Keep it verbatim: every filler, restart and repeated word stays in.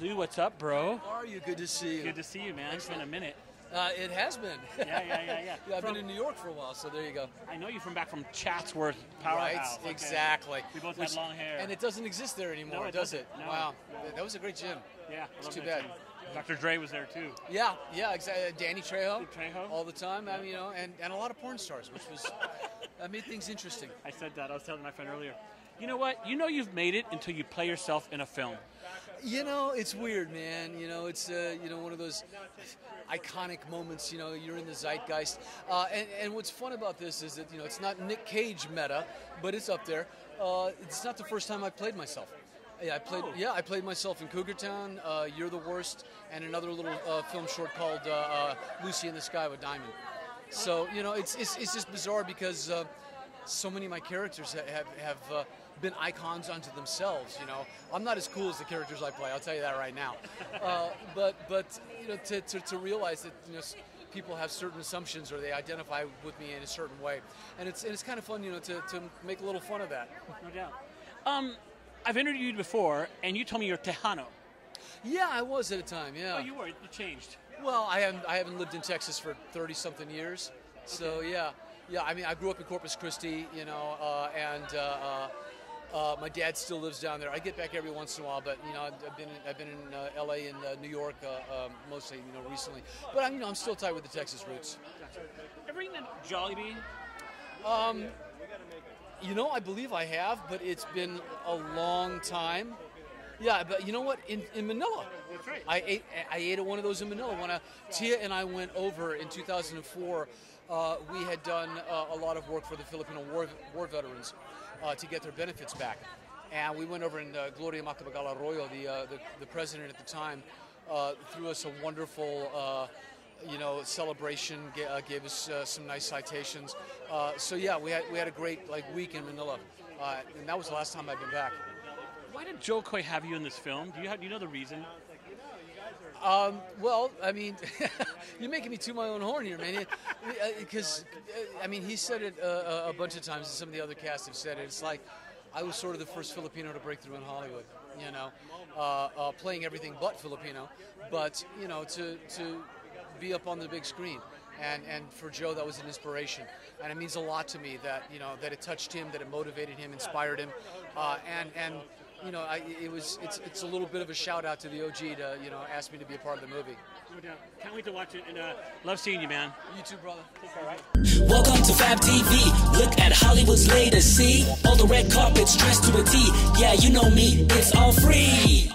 Lou, what's up, bro? How are you? Good to see you. Good to see you, man. It's been a minute. Uh, it has been. Yeah, yeah, yeah, yeah. yeah I've from, been in New York for a while, so there you go. I know you from back from Chatsworth Powerhouse. Right, okay. Exactly. We both Which, had long hair. And it doesn't exist there anymore, no, it does it? No. Wow, yeah. That was a great gym. Yeah, it's too bad. Gym. Doctor Dre was there too. Yeah, yeah, exactly. Danny Trejo, Trejo, all the time. Yeah. I mean, you know, and, and a lot of porn stars, which was uh, made things interesting. I said that. I was telling my friend earlier. You know what? You know you've made it until you play yourself in a film. You know, it's weird, man. You know, it's uh, you know, one of those iconic moments. You know, you're in the zeitgeist. Uh, and, and what's fun about this is that, you know, it's not Nick Cage meta, but it's up there. Uh, it's not the first time I played myself. Yeah, I played. Oh. Yeah, I played myself in Cougar Town, uh, You're the Worst, and another little uh, film short called uh, uh, Lucy in the Sky with Diamond. So you know, it's it's, it's just bizarre because uh, so many of my characters have have uh, been icons unto themselves. You know, I'm not as cool as the characters I play. I'll tell you that right now. Uh, but but you know, to, to to realize that, you know, people have certain assumptions or they identify with me in a certain way, and it's and it's kind of fun, you know, to to make a little fun of that. No doubt. Um. I've interviewed you before, and you told me you're Tejano. Yeah, I was at a time, yeah. Oh, you were. You changed. Well, I haven't, I haven't lived in Texas for thirty-something years. So, okay. yeah. Yeah, I mean, I grew up in Corpus Christi, you know, uh, and uh, uh, my dad still lives down there. I get back every once in a while, but, you know, I've been in, I've been in uh, L A and uh, New York uh, um, mostly, you know, recently. But, I'm, you know, I'm still tied with the Texas roots. Ever eaten a Jollibee? Um... You know, I believe I have, but it's been a long time. Yeah, but you know what? In, in Manila, that's right. I ate I ate at one of those in Manila. When I, Tia and I went over in two thousand four, uh, we had done uh, a lot of work for the Filipino war, war veterans uh, to get their benefits back, and we went over and uh, Gloria Macapagal Arroyo, the, uh, the the president at the time, uh, threw us a wonderful. Uh, You know, celebration uh, gave us uh, some nice citations. Uh, so yeah, we had we had a great like week in Manila, uh, and that was the last time I've been back. Why did Jo Koy have you in this film? Do you have, do you know the reason? Um, well, I mean, you're making me toot my own horn here, man. Because I mean, he said it uh, a bunch of times, and some of the other cast have said it. It's like I was sort of the first Filipino to break through in Hollywood. You know, uh, uh, playing everything but Filipino, but you know, to to be up on the big screen, and and for Joe that was an inspiration, and it means a lot to me that, you know, that it touched him, that it motivated him, inspired him, uh, and and you know, I, it was it's it's a little bit of a shout out to the O G to, you know, ask me to be a part of the movie. No doubt, can't wait to watch it, and uh, love seeing you, man. You too, brother. Take care, right? Welcome to Fab T V. Look at Hollywood's latest. See all the red carpets dressed to a T. Yeah, you know me, it's all free.